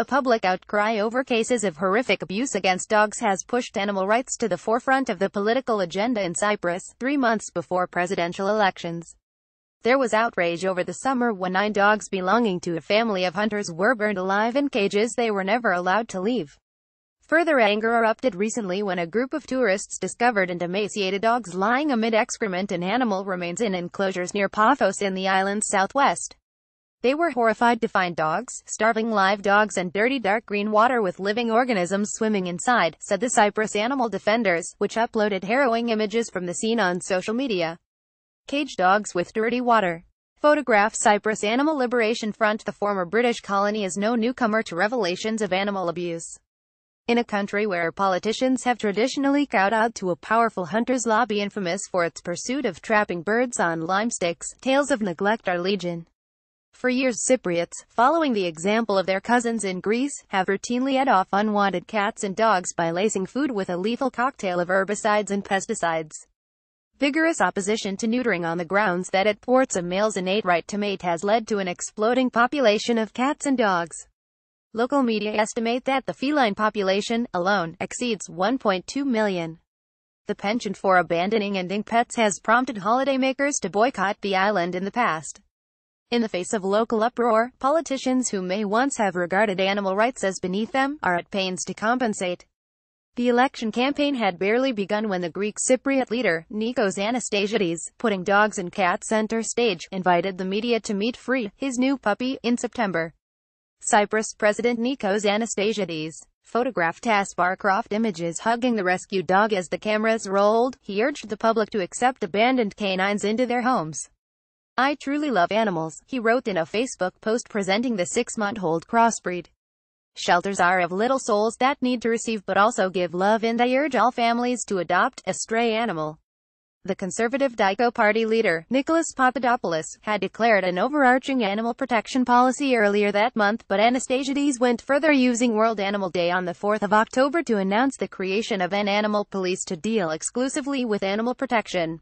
A public outcry over cases of horrific abuse against dogs has pushed animal rights to the forefront of the political agenda in Cyprus. 3 months before presidential elections, there was outrage over the summer when 9 dogs belonging to a family of hunters were burned alive in cages they were never allowed to leave. Further anger erupted recently when a group of tourists discovered and emaciated dogs lying amid excrement and animal remains in enclosures near Paphos in the island's southwest. They were horrified to find dogs, starving live dogs and dirty dark green water with living organisms swimming inside, said the Cyprus Animal Defenders, which uploaded harrowing images from the scene on social media. Cage dogs with dirty water. Photograph Cyprus Animal Liberation Front. The former British colony is no newcomer to revelations of animal abuse. In a country where politicians have traditionally cowed out to a powerful hunters' lobby infamous for its pursuit of trapping birds on limesticks, tales of neglect are legion. For years, Cypriots, following the example of their cousins in Greece, have routinely fed off unwanted cats and dogs by lacing food with a lethal cocktail of herbicides and pesticides. Vigorous opposition to neutering on the grounds that it thwarts a male's innate right to mate has led to an exploding population of cats and dogs. Local media estimate that the feline population, alone, exceeds 1.2 million. The penchant for abandoning and ending pets has prompted holidaymakers to boycott the island in the past. In the face of local uproar, politicians who may once have regarded animal rights as beneath them, are at pains to compensate. The election campaign had barely begun when the Greek Cypriot leader, Nikos Anastasiades, putting dogs and cats center stage, invited the media to meet Free, his new puppy, in September. Cyprus President Nikos Anastasiades photographed Asbarcroft images hugging the rescued dog as the cameras rolled. He urged the public to accept abandoned canines into their homes. "I truly love animals," he wrote in a Facebook post presenting the 6-month-old crossbreed. "Shelters are of little souls that need to receive but also give love, and I urge all families to adopt a stray animal." The conservative DIKO party leader, Nicholas Papadopoulos, had declared an overarching animal protection policy earlier that month, but Anastasiades went further, using World Animal Day on the 4th of October to announce the creation of an animal police to deal exclusively with animal protection.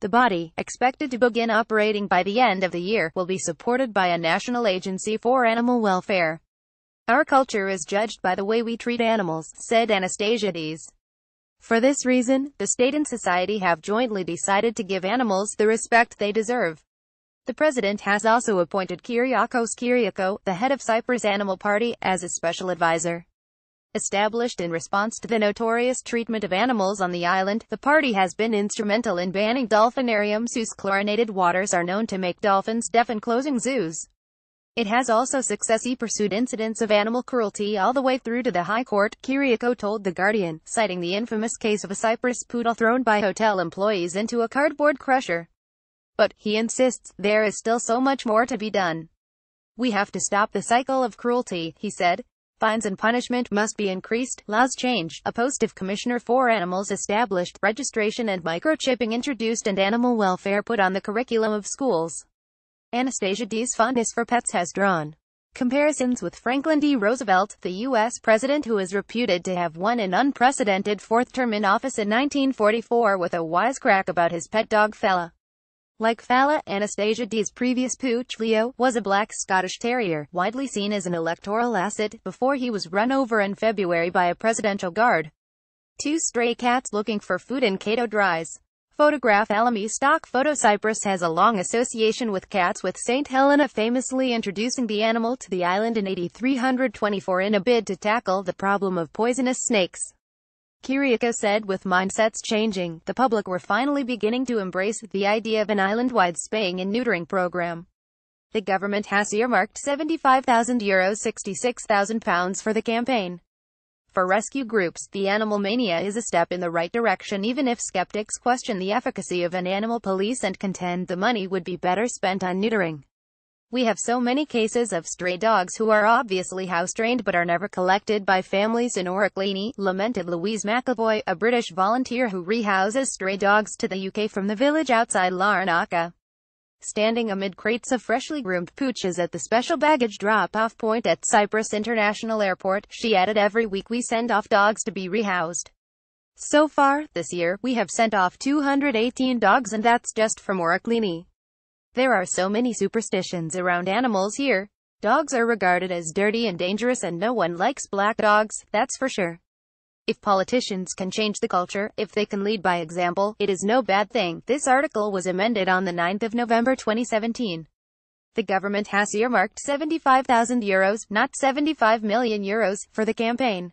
The body, expected to begin operating by the end of the year, will be supported by a national agency for animal welfare. "Our culture is judged by the way we treat animals," said Anastasiades. "For this reason, the state and society have jointly decided to give animals the respect they deserve." The president has also appointed Kyriakos Kyriakou, the head of Cyprus Animal Party, as a special advisor. Established in response to the notorious treatment of animals on the island, the party has been instrumental in banning dolphinariums whose chlorinated waters are known to make dolphins deaf and closing zoos. It has also successfully pursued incidents of animal cruelty all the way through to the High Court, Kyriakou told The Guardian, citing the infamous case of a Cyprus poodle thrown by hotel employees into a cardboard crusher. But, he insists, there is still so much more to be done. "We have to stop the cycle of cruelty," he said. "Fines and punishment must be increased, laws changed, a post of commissioner for animals established, registration and microchipping introduced, and animal welfare put on the curriculum of schools." Anastasiades' fondness for pets has drawn comparisons with Franklin D. Roosevelt, the U.S. president who is reputed to have won an unprecedented 4th term in office in 1944 with a wisecrack about his pet dog Fella. Like Falla, Anastasiades' previous pooch, Leo, was a black Scottish terrier, widely seen as an electoral asset, before he was run over in February by a presidential guard. 2 stray cats looking for food in Cato Dries. Photograph Alamy Stock Photo. Cyprus has a long association with cats, with St Helena famously introducing the animal to the island in 8324 in a bid to tackle the problem of poisonous snakes. Kyriakou said, "With mindsets changing, the public were finally beginning to embrace the idea of an island-wide spaying and neutering program." The government has earmarked €75,000 (£66,000) for the campaign. For rescue groups, the animal mania is a step in the right direction, even if skeptics question the efficacy of an animal police and contend the money would be better spent on neutering. "We have so many cases of stray dogs who are obviously house-trained but are never collected by families in Oroklini," lamented Louise McAvoy, a British volunteer who rehouses stray dogs to the UK from the village outside Larnaca. Standing amid crates of freshly groomed pooches at the special baggage drop-off point at Cyprus International Airport, she added, "Every week we send off dogs to be rehoused. So far, this year, we have sent off 218 dogs, and that's just from Oroklini. There are so many superstitions around animals here." Dogs are regarded as dirty and dangerous, and no one likes black dogs, that's for sure. If politicians can change the culture, if they can lead by example, it is no bad thing. This article was amended on the 9th of November 2017. The government has earmarked €75,000, not €75 million, for the campaign.